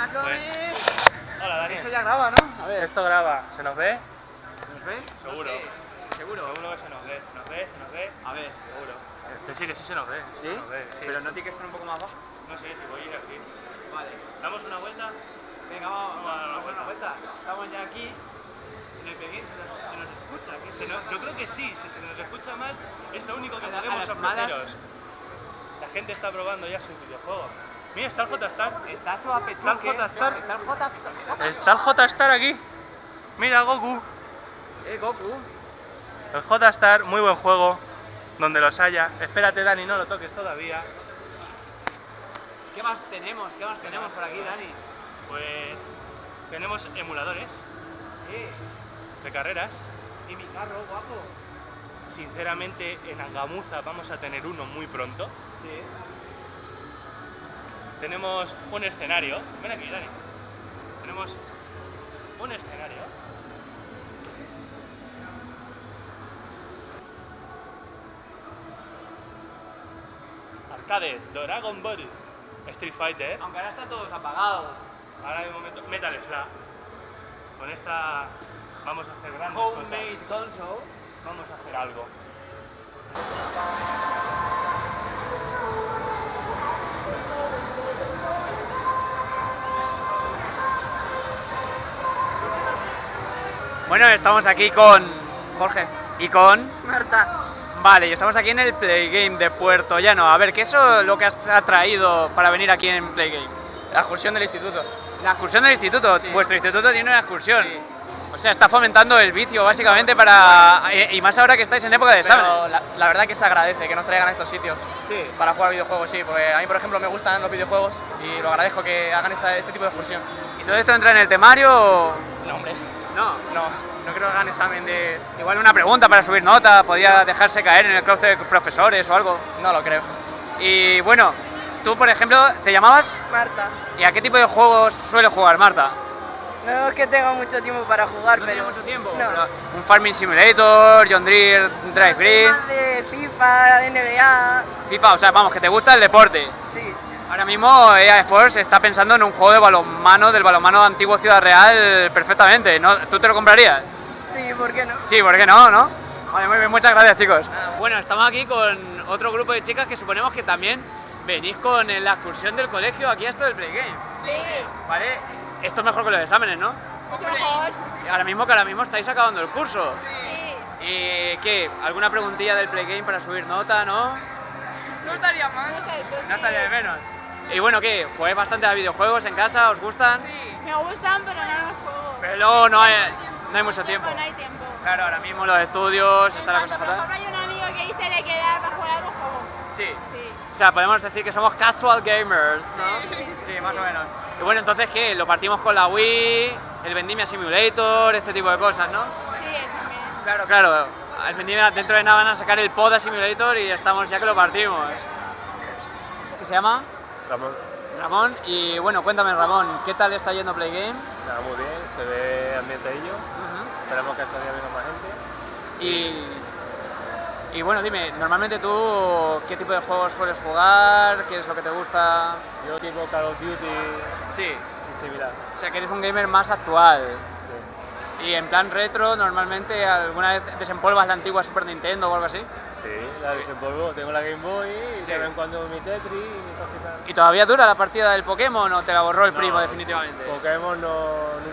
¡A comer! Hola, Daniel. Esto ya graba, ¿no? A ver. Esto graba. ¿Se nos ve? ¿Se nos ve? Seguro. No sé. ¿Seguro? Seguro que se nos ve. ¿Se nos ve? ¿Se nos ve? A ver. Seguro. Sí, que sí se nos ve. ¿Sí? Se nos ve. Sí, pero sí. ¿No tiene que estar un poco más bajo? No sé, si voy a ir así. Vale. ¿Damos una vuelta? Venga, vamos a dar una vuelta. Estamos ya aquí. En el play-in se nos escucha. Yo creo que sí, si se nos escucha mal, es lo único que podemos ofreceros. La gente está probando ya sus videojuegos. Mira, está el J-Star. Está su apechuque. Está el J-Star aquí. Mira, Goku. Goku. El J-Star, muy buen juego. Donde los haya. Espérate, Dani, no lo toques todavía. ¿Qué más tenemos? ¿Qué más tenemos por aquí, Dani? Pues tenemos emuladores. De carreras. Y mi carro, guapo. Sinceramente, en Angamuza vamos a tener uno muy pronto. Sí. Tenemos un escenario. Ven aquí, Dani. Tenemos un escenario. Arcade, Dragon Ball, Street Fighter. Aunque ahora están todos apagados. Ahora de momento, Metal Slug. Con esta vamos a hacer grandes cosas. Homemade console. Vamos a hacer algo. Bueno, estamos aquí con Jorge y con Marta. Vale, y estamos aquí en el Play Game de Puerto Llano. A ver, ¿qué es lo que has traído para venir aquí en Play Game? La excursión del instituto. ¿La excursión del instituto? Sí. Vuestro instituto tiene una excursión. Sí. O sea, está fomentando el vicio, básicamente, para... Y más ahora que estáis en época de exámenes. La verdad que se agradece que nos traigan a estos sitios para jugar videojuegos, sí. Porque a mí, por ejemplo, me gustan los videojuegos y lo agradezco que hagan este tipo de excursión. ¿Y todo esto entra en el temario o...? No, hombre. No creo que hagan examen de... Igual una pregunta para subir nota, podía dejarse caer en el clúster de profesores o algo. No lo creo. Y bueno, tú, por ejemplo, ¿te llamabas? Marta. ¿Y a qué tipo de juegos sueles jugar, Marta? No es que tengo mucho tiempo para jugar, pero... ¿No tengo mucho tiempo? No. ¿Un Farming Simulator, John Deere, Drive Green? De FIFA, NBA... FIFA, o sea, vamos, que te gusta el deporte. Sí. Ahora mismo EA Sports está pensando en un juego de balonmano, del balonmano antiguo Ciudad Real, perfectamente. ¿No? ¿Tú te lo comprarías? Sí, ¿por qué no? Sí, ¿por qué no? ¿No? Vale, muy bien, muchas gracias, chicos. Bueno, estamos aquí con otro grupo de chicas que suponemos que también venís con la excursión del colegio aquí a esto del Play Game. Sí. ¿Vale? Sí. Esto es mejor que los exámenes, ¿no? Mucho mejor. Ahora mismo estáis acabando el curso. Sí. ¿Y qué? ¿Alguna preguntilla del Play Game para subir nota, no? No estaría mal. No estaría de menos. Y bueno, ¿qué? ¿Jugáis bastante a videojuegos en casa? ¿Os gustan? Sí. Me gustan, pero no los juego. Pero luego no hay mucho tiempo. No hay tiempo. Claro, ahora mismo los estudios, está la cosa fatal. Por ejemplo, hay un amigo que dice de quedar para jugar a los juegos. Sí. O sea, podemos decir que somos casual gamers, ¿no? Sí, sí, más o menos. Y bueno, entonces, ¿qué? Lo partimos con la Wii, el Vendimia Simulator, este tipo de cosas, ¿no? Sí, también. Claro, claro. El Vendimia, dentro de nada van a sacar el Pod Simulator y ya estamos, ya que lo partimos. ¿Qué se llama? Ramón. Ramón, y bueno, cuéntame, Ramón, ¿qué tal está yendo Play Game? Está muy bien, se ve ambientadillo. Esperamos que estos días venga más gente. Y bueno, dime, normalmente tú, ¿qué tipo de juegos sueles jugar? ¿Qué es lo que te gusta? Yo tipo Call of Duty. Sí. Y similar. O sea, que eres un gamer más actual. ¿Y en plan retro, normalmente alguna vez desempolvas la antigua Super Nintendo o algo así? Sí, la desempolvo. Tengo la Game Boy y de vez en cuando mi Tetris y mi cosita. ¿Y todavía dura la partida del Pokémon o te la borró el primo definitivamente? Pokémon nunca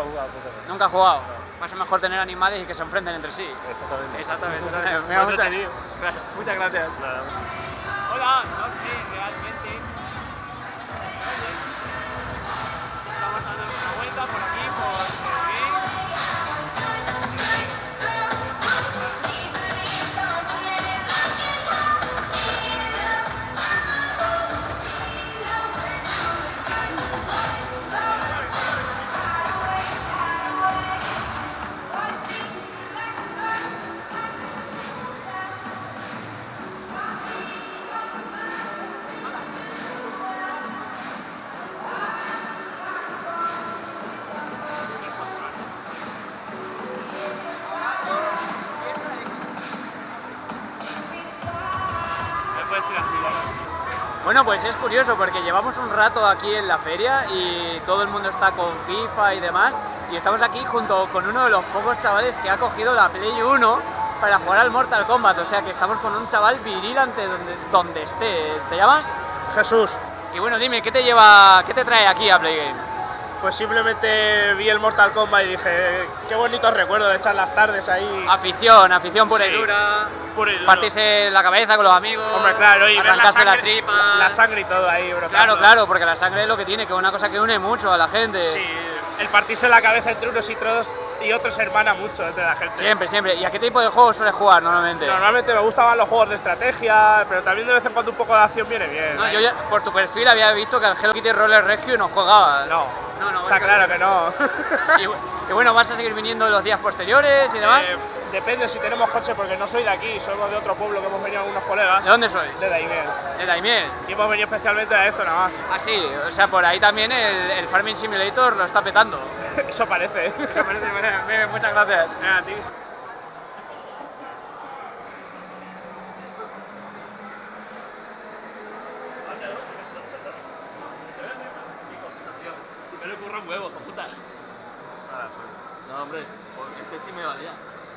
he jugado. ¿Nunca has jugado? No. Más o mejor tener animales y que se enfrenten entre sí. Exactamente. Exactamente. Mira, muchas gracias. Nada. Hola, no sé realmente. Estamos dando una vuelta por aquí, Bueno, pues es curioso porque llevamos un rato aquí en la feria y todo el mundo está con FIFA y demás, y estamos aquí junto con uno de los pocos chavales que ha cogido la Play 1 para jugar al Mortal Kombat, o sea que estamos con un chaval viril ante donde esté. ¿Te llamas? Jesús. Y bueno, dime, ¿qué te trae aquí a Play Game? Pues simplemente vi el Mortal Kombat y dije, qué bonito recuerdo de echar las tardes ahí. Afición pura, sí, y dura, pura y dura. Partirse la cabeza con los amigos. Hombre, claro, y ver la sangre, la tripa. La sangre y todo ahí, bro. Claro, claro, porque la sangre es lo que tiene, que es una cosa que une mucho a la gente. Sí, el partirse la cabeza entre unos y otros hermana mucho entre la gente. Siempre, siempre. ¿Y a qué tipo de juegos sueles jugar normalmente? Normalmente me gustaban los juegos de estrategia, pero también de vez en cuando un poco de acción viene bien. No, yo ya, por tu perfil había visto que al Hello Kitty Roller Rescue no jugabas. No, está claro que no. Y bueno, ¿vas a seguir viniendo los días posteriores y demás? Depende si tenemos coche, porque no soy de aquí, somos de otro pueblo que hemos venido algunos colegas. ¿De dónde sois? De Daimiel. ¿De Daimiel? Y hemos venido especialmente a esto nada más. Ah, sí, o sea, por ahí también el Farming Simulator lo está petando. Eso parece. Eso parece, bueno, muchas gracias. A ti.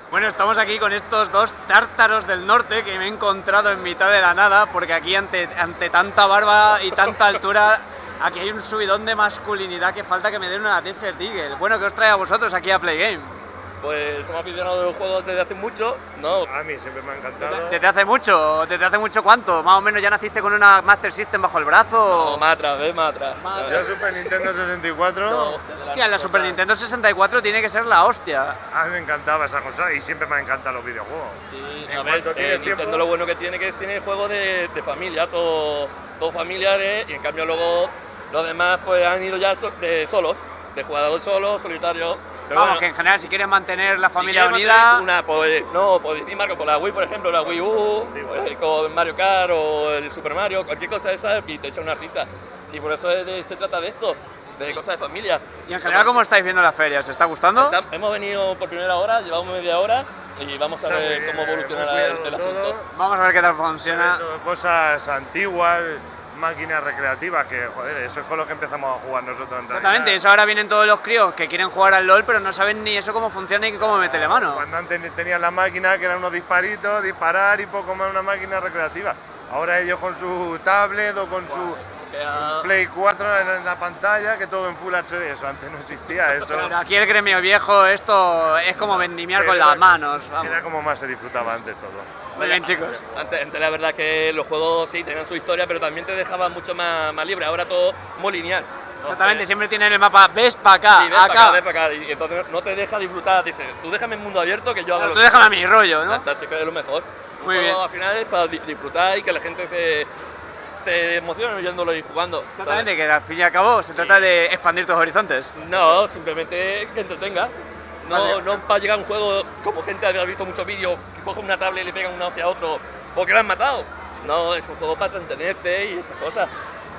Bueno, estamos aquí con estos dos tártaros del norte que me he encontrado en mitad de la nada, porque aquí ante tanta barba y tanta altura, aquí hay un subidón de masculinidad que falta que me den una Desert Eagle. Bueno, ¿qué os trae a vosotros aquí a Play Game? Pues somos aficionados de los juegos desde hace mucho, ¿no? A mí siempre me ha encantado. ¿Desde hace mucho? ¿Desde hace mucho cuánto? ¿Más o menos ya naciste con una Master System bajo el brazo? No, más atrás, ¿ves? Más atrás. Yo Super Nintendo 64... No, hostia, la Super Nintendo 64 tiene que ser la hostia. A mí me encantaba esa cosa y siempre me han encantado los videojuegos. Sí, a ver, Nintendo lo bueno que tiene juegos de familia, todos familiares, y en cambio luego los demás pues han ido ya de solos, de jugador solo, solitario. Pero vamos, bueno, que en general, si quieres mantener la familia unida... Una, pues, no, pues ir con la Wii, por ejemplo, la Wii U, con Mario Kart o el Super Mario, cualquier cosa de esas, y te echa una risa. Sí, por eso se trata de esto, de cosas de familia. Y en general, ¿cómo estáis viendo la feria? ¿Se está gustando? Hemos venido por primera hora, llevamos media hora, y vamos a ver cómo evoluciona el asunto. Vamos a ver qué tal funciona. Cosas antiguas, máquinas recreativas, que joder, eso es con lo que empezamos a jugar nosotros en realidad. Exactamente, eso ahora vienen todos los críos que quieren jugar al LoL, pero no saben ni eso cómo funciona ni cómo meterle mano. Cuando antes tenían la máquina que eran unos disparitos, disparar y poco más, una máquina recreativa. Ahora ellos con su tablet o con su Play 4 en la pantalla, que todo en Full HD, eso antes no existía eso. Pero aquí el gremio viejo, esto es como vendimiar con las manos. Vamos. Era como más se disfrutaba antes todo. Muy bien, chicos. Antes la verdad es que los juegos sí tenían su historia, pero también te dejaban mucho más libre, ahora todo muy lineal. Exactamente, siempre tienen el mapa, ves para acá, sí, ves para acá, y entonces no te deja disfrutar, dices, tú déjame el mundo abierto que yo hago lo que tú déjame a mi rollo, ¿no? Hasta así que es lo mejor. Muy bien. Al final es para disfrutar y que la gente se emociona oyéndolo y jugando. Exactamente, ¿sabes? Que al fin y al cabo se trata de expandir tus horizontes. No, simplemente que entretenga. No para llegar a un juego como gente ha visto muchos vídeos, que cogen una tablet y le pegan una hostia a otro porque la han matado. No, es un juego para entretenerte y esas cosas.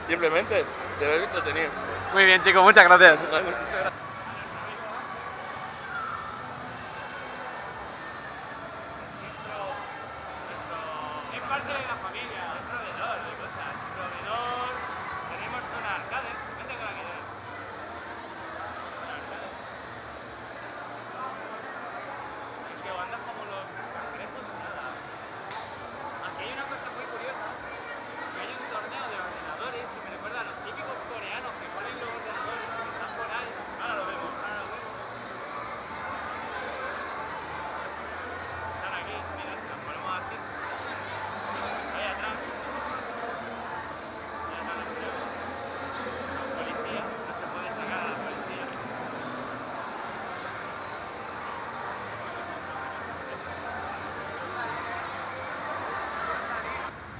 Simplemente, te debes entretener. Muy bien, chicos, muchas gracias. Muchas gracias.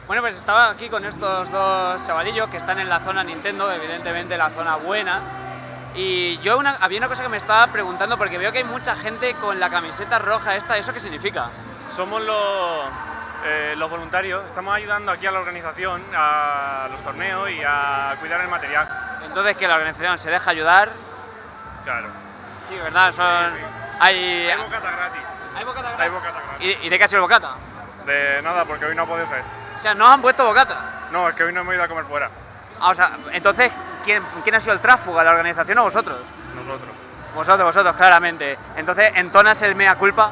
Bueno, pues estaba aquí con estos dos chavalillos que están en la zona Nintendo, evidentemente la zona buena, y yo había una cosa que me estaba preguntando, porque veo que hay mucha gente con la camiseta roja esta, ¿eso qué significa? Somos los voluntarios, estamos ayudando aquí a la organización, a los torneos y a cuidar el material. Entonces, ¿que la organización se deja ayudar? Claro. Sí, ¿verdad? Sí. Hay bocata gratis. ¿Hay bocata gratis? Hay bocata gratis. ¿Y de qué ha sido el bocata? De nada, porque hoy no ha podido ser. O sea, ¿no os han puesto bocata? No, es que hoy no me he ido a comer fuera. Ah, o sea, entonces, ¿quién ha sido el tráfugo, la organización o vosotros? Nosotros. Vosotros, claramente. Entonces, ¿entonas el mea culpa?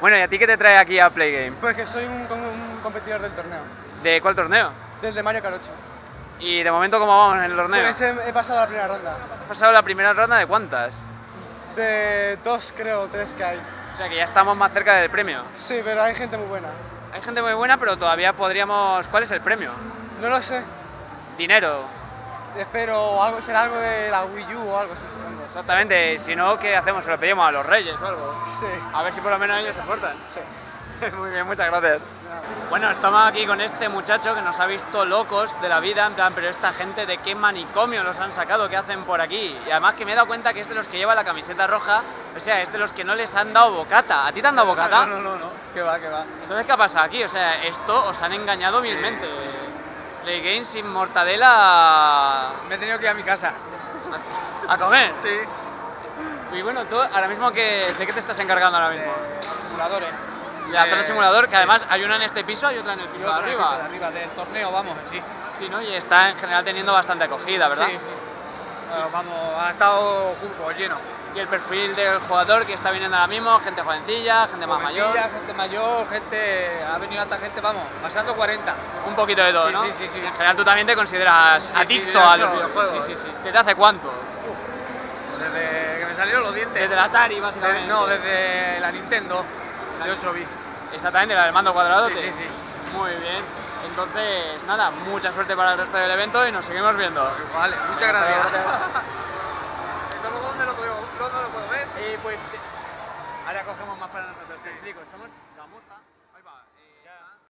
Bueno, ¿y a ti qué te trae aquí a Play Game? Pues que soy un competidor del torneo. ¿De cuál torneo? Del de Mario Kart 8. ¿Y de momento cómo vamos en el torneo? Pues he pasado la primera ronda. ¿Has pasado la primera ronda de cuántas? De dos, creo, tres que hay. O sea que ya estamos más cerca del premio. Sí, pero hay gente muy buena. Hay gente muy buena, pero todavía podríamos... ¿Cuál es el premio? No lo sé. Dinero. Espero algo, será algo de la Wii U o algo así. Exactamente. Si no, ¿qué hacemos? Se lo pedimos a los reyes o algo. Sí. A ver si por lo menos ellos se portan. Sí. Muy bien, muchas gracias. Bueno, estamos aquí con este muchacho que nos ha visto locos de la vida, en plan, pero esta gente de qué manicomio los han sacado, qué hacen por aquí. Y además que me he dado cuenta que es de los que lleva la camiseta roja, o sea, es de los que no les han dado bocata. ¿A ti te han dado bocata? No, que va, que va. Entonces, ¿qué ha pasado aquí? O sea, esto os han engañado milmente. Play Game sin mortadela... Me he tenido que ir a mi casa. ¿A comer? Sí. Y bueno, tú ahora mismo, ¿de qué te estás encargando ahora mismo? Los simuladores. La zona simulador, que además hay una en este piso y otra en el piso de arriba. En el piso de arriba, del torneo, vamos, sí. Sí, ¿no? Y está en general teniendo bastante acogida, ¿verdad? Sí, sí. Vamos, ha estado lleno. Y el perfil del jugador que está viniendo ahora mismo, gente jovencilla, gente más mayor. Gente mayor, gente... Ha venido hasta gente, vamos, pasando 40. Un poquito de todo, sí, ¿no? Sí. En general tú también te consideras adicto a los videojuegos. Sí. ¿Desde hace cuánto? Pues desde que me salieron los dientes. Desde la Atari, básicamente. Desde la Nintendo. De 8 bits. Exactamente, la del mando cuadrado. Sí. Muy bien. Entonces, nada, mucha suerte para el resto del evento y nos seguimos viendo. Vale, muchas gracias. ¿Dónde lo puedo ver? Pues ahora cogemos más para nosotros. Te explico, somos la moza.